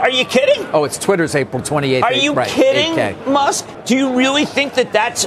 Are you kidding? Oh, it's Twitter's April 28th. Are you kidding, 8K. Musk? Do you really think that that's...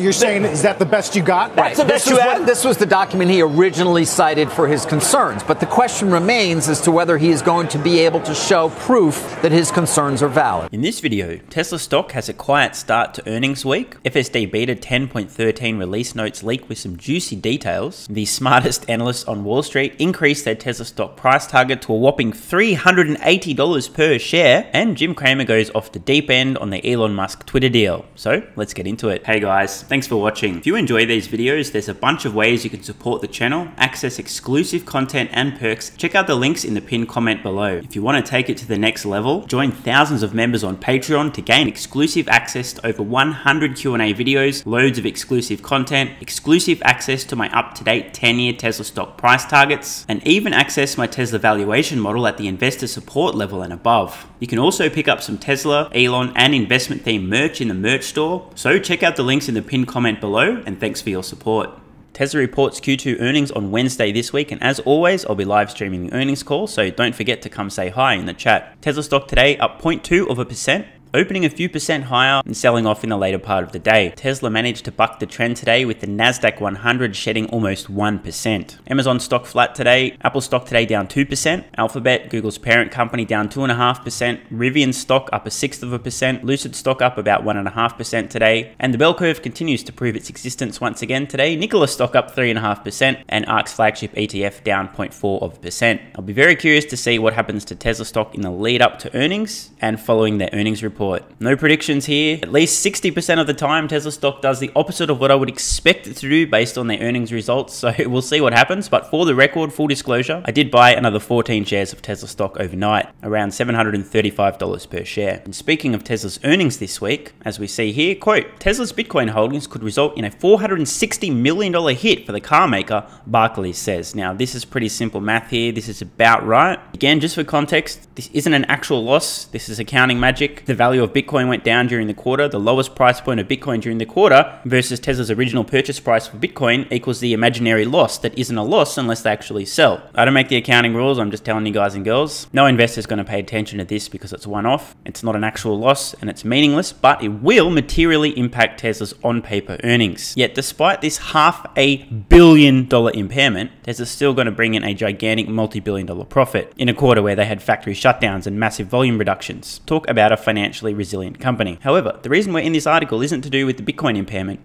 You're saying, is that the best you got? That's the best you had? This was the document he originally cited for his concerns. But the question remains as to whether he is going to be able to show proof that his concerns are valid. In this video, Tesla stock has a quiet start to earnings week. FSD beta 10.13 release notes leak with some juicy details. The smartest analysts on Wall Street increased their Tesla stock price target to a whopping $380 per share. And Jim Cramer goes off the deep end on the Elon Musk Twitter deal. So let's get into it. Hey guys, thanks for watching. If you enjoy these videos, there's a bunch of ways you can support the channel, access exclusive content and perks. Check out the links in the pinned comment below. If you want to take it to the next level, join thousands of members on Patreon to gain exclusive access to over 100 Q&A videos, loads of exclusive content, exclusive access to my up-to-date 10-year Tesla stock price targets, and even access my Tesla valuation model at the investor support level and above. You can also pick up some Tesla, Elon, and investment themed merch in the merch store. So check out the links in the pinned comment below, and thanks for your support. Tesla reports Q2 earnings on Wednesday this week, and as always, I'll be live streaming the earnings call, so don't forget to come say hi in the chat. Tesla stock today up 0.2%. Opening a few percent higher and selling off in the later part of the day. Tesla managed to buck the trend today with the Nasdaq 100 shedding almost 1%. Amazon stock flat today, Apple stock today down 2%, Alphabet, Google's parent company, down 2.5%, Rivian stock up 0.6%, Lucid stock up about 1.5% today, and the bell curve continues to prove its existence once again today. Nikola stock up 3.5% and ARK's flagship ETF down 0.4%. I'll be very curious to see what happens to Tesla stock in the lead up to earnings and following their earnings report. No predictions here. At least 60% of the time, Tesla stock does the opposite of what I would expect it to do based on their earnings results. So we'll see what happens. But for the record, full disclosure, I did buy another 14 shares of Tesla stock overnight, around $735 per share. And speaking of Tesla's earnings this week, as we see here, quote, Tesla's Bitcoin holdings could result in a $460 million hit for the car maker, Barclays says. Now, this is pretty simple math here. This is about right. Again, just for context, this isn't an actual loss. This is accounting magic. The value of Bitcoin went down during the quarter. The lowest price point of Bitcoin during the quarter versus Tesla's original purchase price for Bitcoin equals the imaginary loss that isn't a loss unless they actually sell. I don't make the accounting rules. I'm just telling you guys and girls. No investor is going to pay attention to this because it's one-off. It's not an actual loss and it's meaningless, but it will materially impact Tesla's on-paper earnings. Yet despite this $500 million impairment, Tesla's still going to bring in a gigantic multi-billion-dollar profit in a quarter where they had factory shutdowns and massive volume reductions. Talk about a financial resilient company. However, the reason we're in this article isn't to do with the Bitcoin impairment.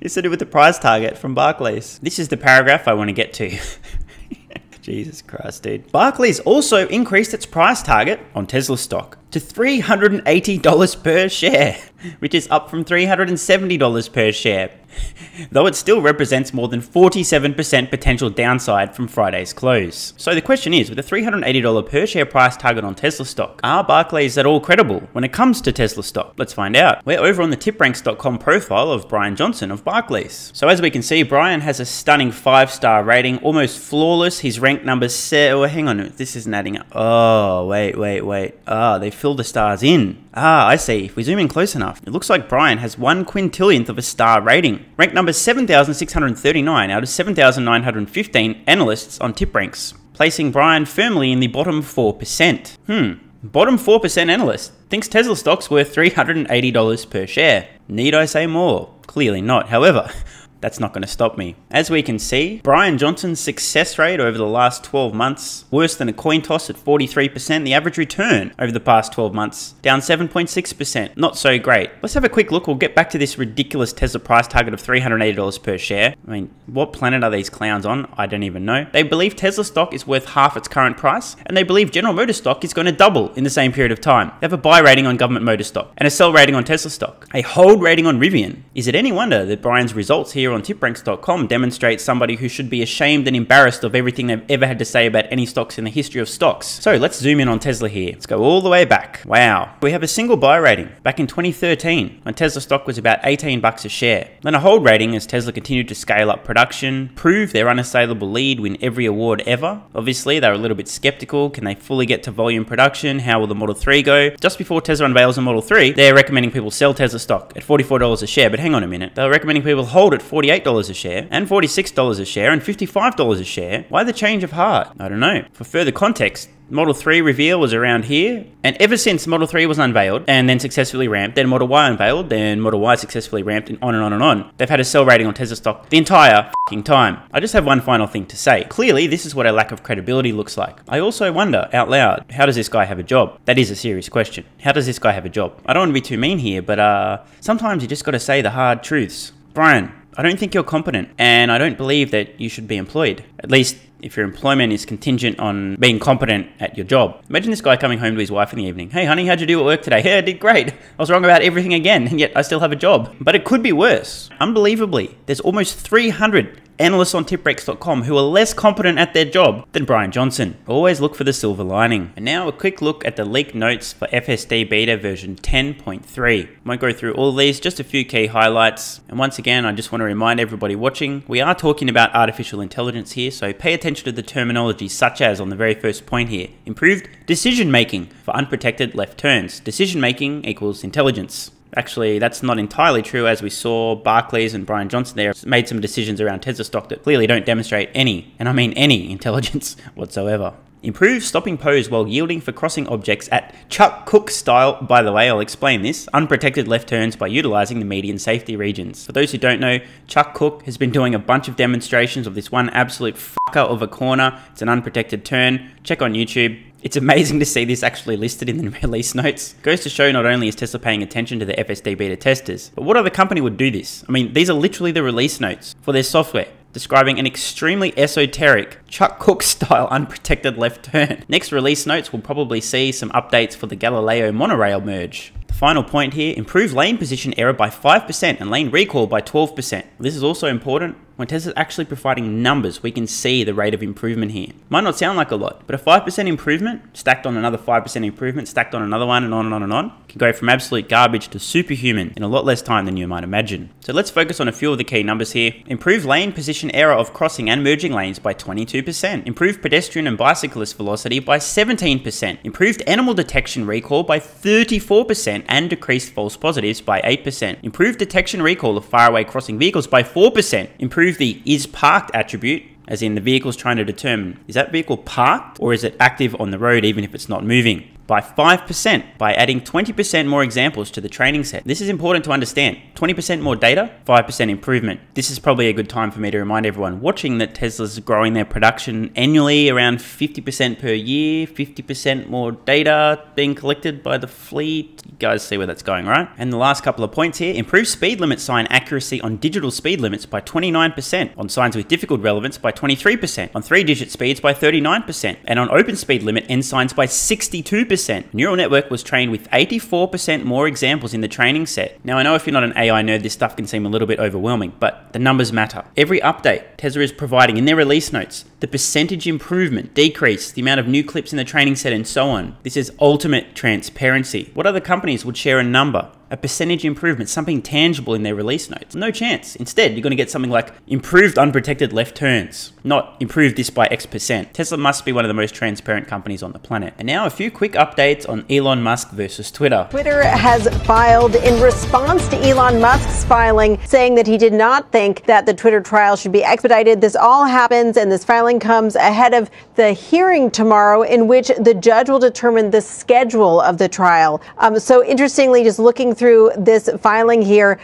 It's to do with the price target from Barclays. This is the paragraph I want to get to. Jesus Christ, dude. Barclays also increased its price target on Tesla stock to $380 per share, which is up from $370 per share, though it still represents more than 47% potential downside from Friday's close. So the question is, with a $380 per share price target on Tesla stock, are Barclays at all credible when it comes to Tesla stock? Let's find out. We're over on the TipRanks.com profile of Brian Johnson of Barclays. So as we can see, Brian has a stunning 5-star rating, almost flawless. His rank number set, oh, hang on, this isn't adding up. Oh, wait. Ah, they fill the stars in. Ah, I see. If we zoom in close enough, it looks like Brian has 1/100,000th of a star rating. Rank number 7,639 out of 7,915 analysts on TipRanks, placing Brian firmly in the bottom 4%. Bottom 4% analyst thinks Tesla stock's worth $380 per share. Need I say more? Clearly not. However, that's not going to stop me. As we can see, Brian Johnson's success rate over the last 12 months, worse than a coin toss at 43%, the average return over the past 12 months, down 7.6%, not so great. Let's have a quick look. We'll get back to this ridiculous Tesla price target of $380 per share. I mean, what planet are these clowns on? I don't even know. They believe Tesla stock is worth half its current price, and they believe General Motors stock is going to double in the same period of time. They have a buy rating on Government Motors stock, and a sell rating on Tesla stock, a hold rating on Rivian. Is it any wonder that Brian's results here on TipRanks.com demonstrates somebody who should be ashamed and embarrassed of everything they've ever had to say about any stocks in the history of stocks. So let's zoom in on Tesla here. Let's go all the way back. Wow. We have a single buy rating back in 2013 when Tesla stock was about 18 bucks a share. Then a hold rating as Tesla continued to scale up production, prove their unassailable lead, win every award ever. Obviously, they're a little bit skeptical. Can they fully get to volume production? How will the Model 3 go? Just before Tesla unveils the Model 3, they're recommending people sell Tesla stock at $44 a share. But hang on a minute. They're recommending people hold it $48 a share and $46 a share and $55 a share. Why the change of heart? I don't know. For further context, Model 3 reveal was around here. And ever since Model 3 was unveiled and then successfully ramped, then Model Y unveiled, then Model Y successfully ramped, and on and on and on. They've had a sell rating on Tesla stock the entire f***ing time. I just have one final thing to say. Clearly, this is what a lack of credibility looks like. I also wonder out loud, how does this guy have a job? That is a serious question. How does this guy have a job? I don't want to be too mean here, but sometimes you just got to say the hard truths. Brian, I don't think you're competent, and I don't believe that you should be employed. At least if your employment is contingent on being competent at your job. Imagine this guy coming home to his wife in the evening. Hey honey, how'd you do at work today? Yeah, I did great. I was wrong about everything again, and yet I still have a job. But it could be worse. Unbelievably, there's almost 300 analysts on tipranks.com who are less competent at their job than Brian Johnson. Always look for the silver lining. And now a quick look at the leaked notes for FSD beta version 10.3. Won't go through all these, just a few key highlights. And once again, I just want to remind everybody watching, we are talking about artificial intelligence here, so pay attention to the terminology such as on the very first point here. Improved decision making for unprotected left turns. Decision making equals intelligence. Actually, that's not entirely true, as we saw Barclays and Brian Johnson there made some decisions around Tesla stock that clearly don't demonstrate any, and I mean any, intelligence whatsoever. Improve stopping pose while yielding for crossing objects at Chuck Cook style. By the way, I'll explain this. Unprotected left turns by utilizing the median safety regions. For those who don't know, Chuck Cook has been doing a bunch of demonstrations of this one absolute fucker of a corner. It's an unprotected turn. Check on YouTube. It's amazing to see this actually listed in the release notes. Goes to show not only is Tesla paying attention to the FSD beta testers, but what other company would do this? I mean, these are literally the release notes for their software, describing an extremely esoteric Chuck Cook style unprotected left turn. Next release notes will probably see some updates for the Galileo monorail merge. The final point here, improve lane position error by 5% and lane recall by 12%. This is also important. When Tesla's actually providing numbers, we can see the rate of improvement here. Might not sound like a lot, but a 5% improvement, stacked on another 5% improvement, stacked on another one, and on and on and on, can go from absolute garbage to superhuman in a lot less time than you might imagine. So let's focus on a few of the key numbers here. Improve lane position error of crossing and merging lanes by 22%. Improve pedestrian and bicyclist velocity by 17%. Improved animal detection recall by 34% and decreased false positives by 8%. Improved detection recall of faraway crossing vehicles by 4%. Improve the is parked attribute, as in the vehicle's trying to determine, is that vehicle parked or is it active on the road even if it's not moving, by 5% by adding 20% more examples to the training set. This is important to understand. 20% more data, 5% improvement. This is probably a good time for me to remind everyone watching that Tesla's growing their production annually around 50% per year, 50% more data being collected by the fleet. You guys see where that's going, right? And the last couple of points here, improve speed limit sign accuracy on digital speed limits by 29%, on signs with difficult relevance by 23%, on 3-digit speeds by 39%, and on open speed limit end signs by 62%. Neural network was trained with 84% more examples in the training set. Now I know if you're not an AI nerd, this stuff can seem a little bit overwhelming, but the numbers matter. Every update Tesla is providing in their release notes, the percentage improvement, decrease, the amount of new clips in the training set, and so on. This is ultimate transparency. What other companies would share a number, a percentage improvement, something tangible in their release notes? No chance. Instead, you're going to get something like improved unprotected left turns, not improved this by X%. Tesla must be one of the most transparent companies on the planet. And now a few quick updates on Elon Musk versus Twitter. Twitter has filed in response to Elon Musk's filing, saying that he did not think that the Twitter trial should be expedited. This all happens, and this filing comes ahead of the hearing tomorrow in which the judge will determine the schedule of the trial. So interestingly, just looking through this filing here,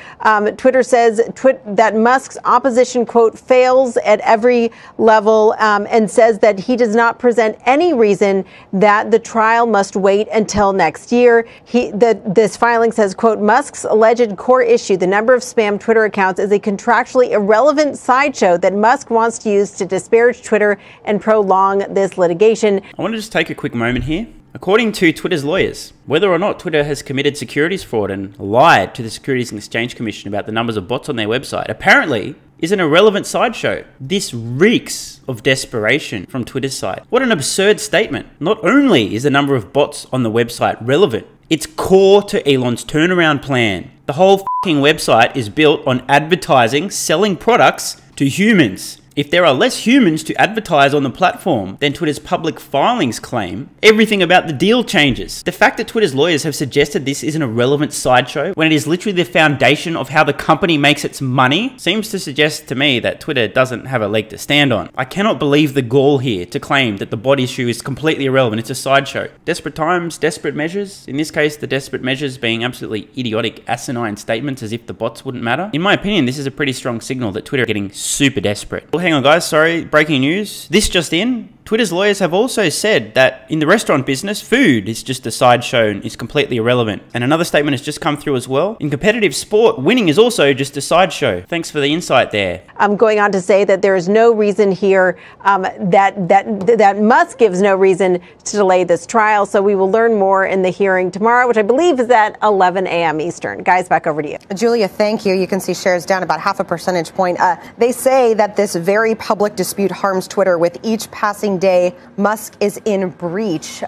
Twitter says that Musk's opposition, quote, fails at every level, and says that he does not present any reason that the trial must wait until next year. This filing says, quote, Musk's alleged core issue, the number of spam Twitter accounts, is a contractually irrelevant sideshow that Musk wants to use to disparage Twitter and prolong this litigation. I want to just take a quick moment here. According to Twitter's lawyers, whether or not Twitter has committed securities fraud and lied to the Securities and Exchange Commission about the numbers of bots on their website, apparently is an irrelevant sideshow. This reeks of desperation from Twitter's side. What an absurd statement. Not only is the number of bots on the website relevant, it's core to Elon's turnaround plan. The whole f***ing website is built on advertising, selling products to humans. If there are less humans to advertise on the platform than Twitter's public filings claim, everything about the deal changes. The fact that Twitter's lawyers have suggested this isn't a relevant sideshow when it is literally the foundation of how the company makes its money seems to suggest to me that Twitter doesn't have a leg to stand on. I cannot believe the gall here to claim that the bot issue is completely irrelevant, it's a sideshow. Desperate times, desperate measures. In this case, the desperate measures being absolutely idiotic, asinine statements as if the bots wouldn't matter. In my opinion, this is a pretty strong signal that Twitter are getting super desperate. Hang on guys, sorry, breaking news. This just in, Twitter's lawyers have also said that in the restaurant business, food is just a sideshow and is completely irrelevant. And another statement has just come through as well. In competitive sport, winning is also just a sideshow. Thanks for the insight there. I'm going on to say that there is no reason here, that Musk gives no reason to delay this trial. So we will learn more in the hearing tomorrow, which I believe is at 11 a.m. Eastern. Guys, back over to you. Julia, thank you. You can see shares down about half a percentage point. They say that this very public dispute harms Twitter. With each passing day, Musk is in breach.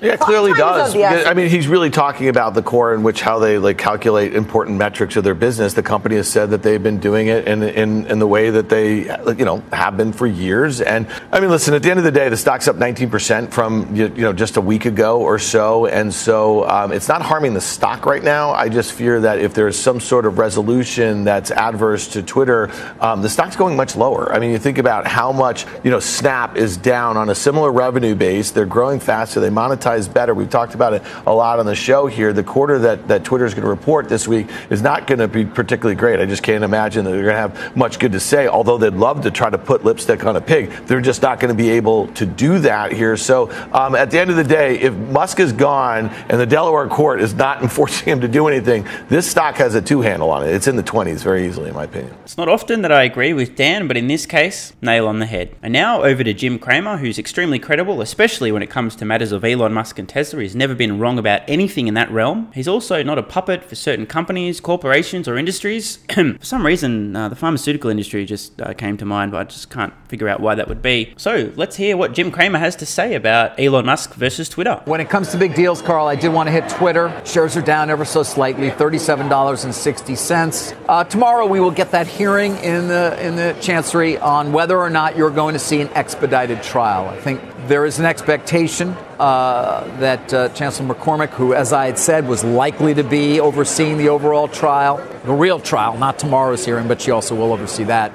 Yeah, clearly does. I mean, he's really talking about the core in which how they like calculate important metrics of their business. The company has said that they've been doing it in the way that they, you know, have been for years. And I mean, listen, at the end of the day, the stock's up 19% from, you know, just a week ago or so. And so it's not harming the stock right now. I just fear that if there's some sort of resolution that's adverse to Twitter, the stock's going much lower. I mean, you think about how much, you know, Snap is down on a similar revenue base. They're growing faster. They monetize better. We've talked about it a lot on the show here. The quarter that Twitter is going to report this week is not going to be particularly great. I just can't imagine that they're going to have much good to say, although they'd love to try to put lipstick on a pig. They're just not going to be able to do that here. So at the end of the day, if Musk is gone and the Delaware court is not enforcing him to do anything, this stock has a two handle on it. It's in the 20s very easily, in my opinion. It's not often that I agree with Dan, but in this case, nail on the head. And now over to Jim Cramer, who's extremely credible, especially when it comes to matters of Elon Musk and Tesla. He's never been wrong about anything in that realm. He's also not a puppet for certain companies, corporations, or industries. For some reason, the pharmaceutical industry just came to mind, but I just can't figure out why that would be. So let's hear what Jim Cramer has to say about Elon Musk versus Twitter. When it comes to big deals, Carl, I did want to hit Twitter. Shares are down ever so slightly, $37.60. Tomorrow we will get that hearing in the Chancery on whether or not you're going to see an expedited trial. I think there is an expectation that Chancellor McCormick, who, as I had said, was likely to be overseeing the overall trial, the real trial, not tomorrow's hearing, but she also will oversee that,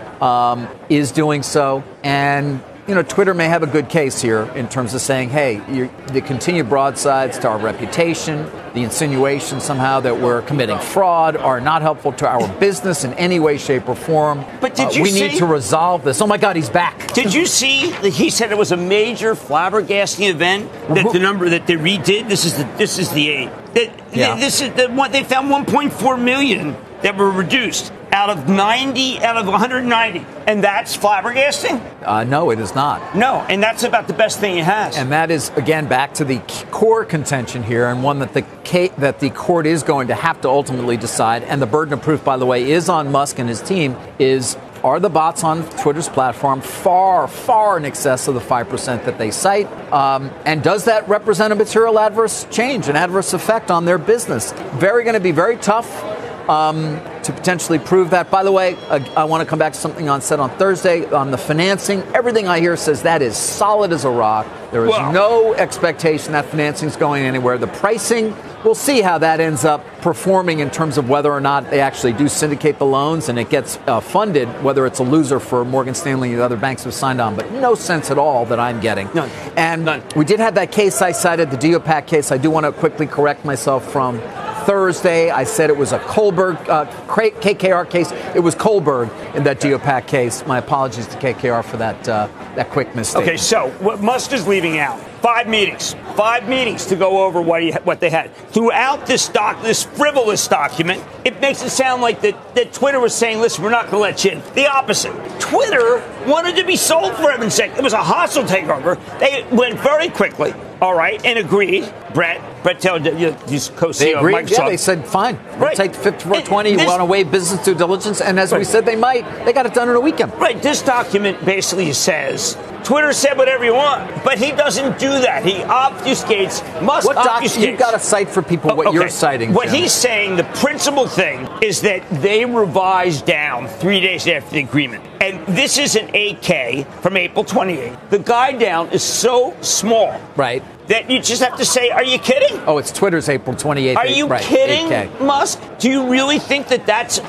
is doing so. And, you know, Twitter may have a good case here in terms of saying, hey, the continued broadsides to our reputation, the insinuation somehow that we're committing fraud are not helpful to our business in any way, shape, or form. But did you see? We need to resolve this. Oh, my God, he's back. Did you see that he said it was a major flabbergasting event, that the number that they redid, this is the eight. This is the one, they found 1.4 million that were reduced out of 190. And that's flabbergasting? No, it is not. No, and that's about the best thing it has. And that is, again, back to the core contention here, and one that the court is going to have to ultimately decide. And the burden of proof, by the way, is on Musk and his team, are the bots on Twitter's platform far, far in excess of the 5% that they cite? And does that represent a material adverse change, an adverse effect on their business? Going to be very tough to potentially prove that. By the way, I want to come back to something on said on Thursday on the financing. Everything I hear says that is solid as a rock. There is no expectation that financing is going anywhere. The pricing, we'll see how that ends up performing in terms of whether or not they actually do syndicate the loans and it gets funded, whether it's a loser for Morgan Stanley and the other banks who have signed on, but no sense at all that I'm getting. None. And none. We did have that case I cited, the DOPAC case. I do want to quickly correct myself from Thursday. I said it was a Kohlberg, KKR case. It was Kohlberg in that DOPAC case. My apologies to KKR for that quick mistake. Okay, so what Musk is leaving out, five meetings to go over what they had. Throughout this frivolous document, it makes it sound like that Twitter was saying, listen, we're not going to let you in. The opposite. Twitter wanted to be sold for heaven's sake. It was a hostile takeover. They went very quickly. All right, and agreed. Brett Taylor, he's co-CEO of Microsoft. Yeah, they said, fine, we'll take 50/20, you want to waive business due diligence, and as we said they might, they got it done in a weekend. Right, this document basically says Twitter said whatever you want, but he doesn't do that. He obfuscates. Musk obfuscates. You've got to cite for people what you're citing. What Jim. He's saying, the principal thing, is that they revised down 3 days after the agreement. And this is an 8K from April 28th. The guide down is so small. Right. That you just have to say, are you kidding? Oh, it's Twitter's April 28th. Are you kidding, 8K. Musk? Do you really think that that's...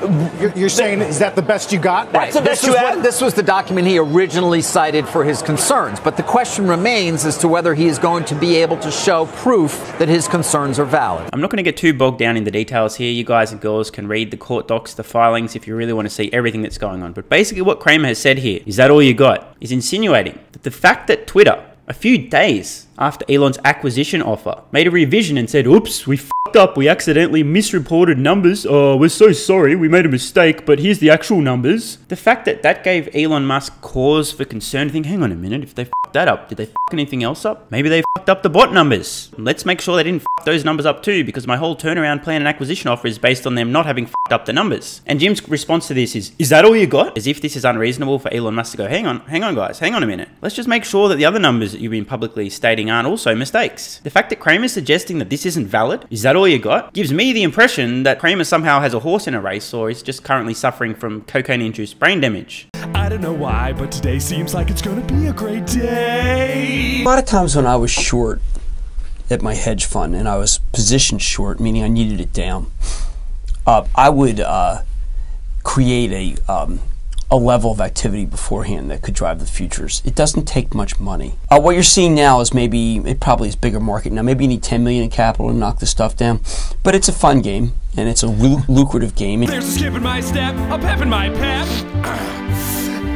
You're saying, is that the best you got? That's the best you had? This was the document he originally cited for his concerns. But the question remains as to whether he is going to be able to show proof that his concerns are valid. I'm not going to get too bogged down in the details here. You guys and girls can read the court docs, the filings, if you really want to see everything that's going on. But basically what Cramer has said here, is that all you got? Is insinuating that the fact that Twitter... a few days after Elon's acquisition offer, made a revision and said, oops, we f***ed up, we accidentally misreported numbers, oh, we're so sorry, we made a mistake, but here's the actual numbers. The fact that that gave Elon Musk cause for concern, think, hang on a minute, if they f***ed that up, did they f*** anything else up? Maybe they f***ed up the bot numbers. Let's make sure they didn't f*** those numbers up too, because my whole turnaround plan and acquisition offer is based on them not having f***ed up the numbers. And Jim's response to this is that all you got? As if this is unreasonable for Elon Musk to go, hang on guys, hang on a minute. Let's just make sure that the other numbers that you've been publicly stating aren't also mistakes. The fact that Cramer's suggesting that this isn't valid, is that all you got? Gives me the impression that Cramer somehow has a horse in a race or is just currently suffering from cocaine-induced brain damage. I don't know why, but today seems like it's gonna be a great day. A lot of times when I was short at my hedge fund and I was positioned short, meaning I needed it down, I would create a level of activity beforehand that could drive the futures. It doesn't take much money. What you're seeing now is probably is bigger market. Now maybe you need 10 million in capital to knock this stuff down, but it's a fun game and it's a lucrative game. There's a skip in my step, a pep in my pep,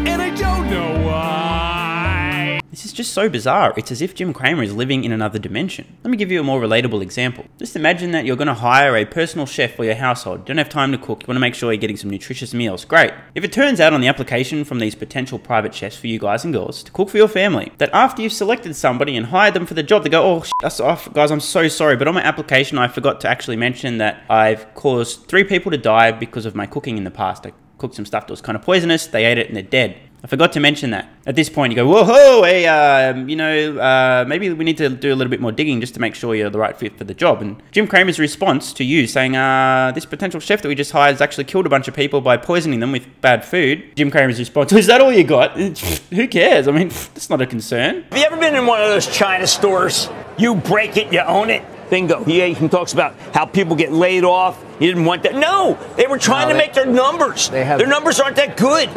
and I don't know why. This is just so bizarre. It's as if Jim Cramer is living in another dimension. Let me give you a more relatable example. Just imagine that you're gonna hire a personal chef for your household. You don't have time to cook. You wanna make sure you're getting some nutritious meals. Great. If it turns out on the application from these potential private chefs for you guys and girls to cook for your family, that after you've selected somebody and hired them for the job, they go, oh, that's off. Guys, I'm so sorry, but on my application, I forgot to actually mention that I've caused 3 people to die because of my cooking in the past. I cooked some stuff that was kind of poisonous. They ate it and they're dead. I forgot to mention that. At this point, you go, whoa, hey, maybe we need to do a little bit more digging just to make sure you're the right fit for the job. And Jim Cramer's response to you saying, this potential chef that we just hired has actually killed a bunch of people by poisoning them with bad food. Jim Cramer's response, is that all you got? Who cares? I mean, that's not a concern. Have you ever been in one of those China stores? You break it, you own it. Bingo. He talks about how people get laid off. He didn't want that. No, they were trying to make their numbers. Their numbers aren't that good.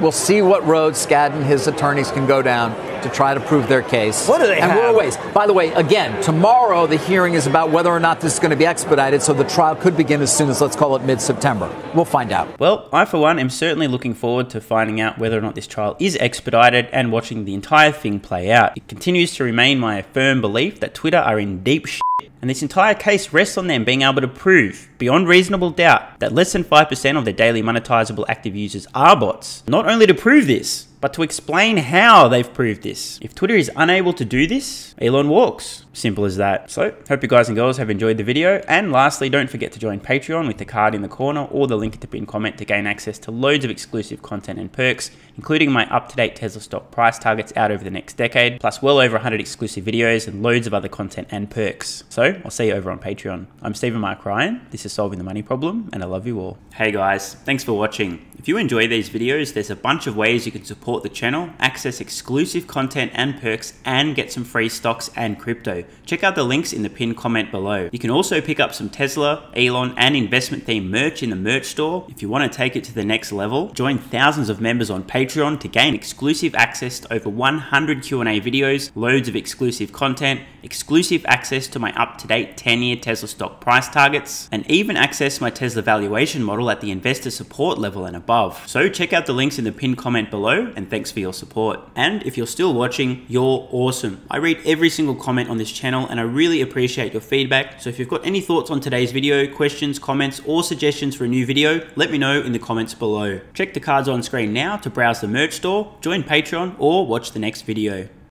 We'll see what road Skadden, his attorneys, can go down to try to prove their case. What do they have? And we're always, by the way, again, tomorrow the hearing is about whether or not this is going to be expedited, so the trial could begin as soon as, let's call it, mid-September. We'll find out. Well, I, for one, am certainly looking forward to finding out whether or not this trial is expedited and watching the entire thing play out. It continues to remain my firm belief that Twitter are in deep shit. And this entire case rests on them being able to prove, beyond reasonable doubt, that less than 5% of their daily monetizable active users are bots. Not only to prove this, but to explain how they've proved this. If Twitter is unable to do this, Elon walks. Simple as that. So, hope you guys and girls have enjoyed the video. And lastly, don't forget to join Patreon with the card in the corner or the link at the pinned comment to gain access to loads of exclusive content and perks, including my up-to-date Tesla stock price targets out over the next decade, plus well over 100 exclusive videos and loads of other content and perks. So, I'll see you over on Patreon. I'm Stephen Mark Ryan. This is Solving the Money Problem, and I love you all. Hey guys, thanks for watching. If you enjoy these videos, there's a bunch of ways you can support the channel, access exclusive content and perks, and get some free stocks and crypto. Check out the links in the pinned comment below. You can also pick up some Tesla, Elon, and investment themed merch in the merch store. If you want to take it to the next level, join thousands of members on Patreon to gain exclusive access to over 100 Q&A videos, loads of exclusive content, exclusive access to my up-to-date 10-year Tesla stock price targets, and even access my Tesla valuation model at the investor support level and above. So check out the links in the pinned comment below, and thanks for your support. And if you're still watching, you're awesome. I read every single comment on this channel and I really appreciate your feedback. So if you've got any thoughts on today's video, questions, comments, or suggestions for a new video, let me know in the comments below. Check the cards on screen now to browse the merch store, join Patreon, or watch the next video.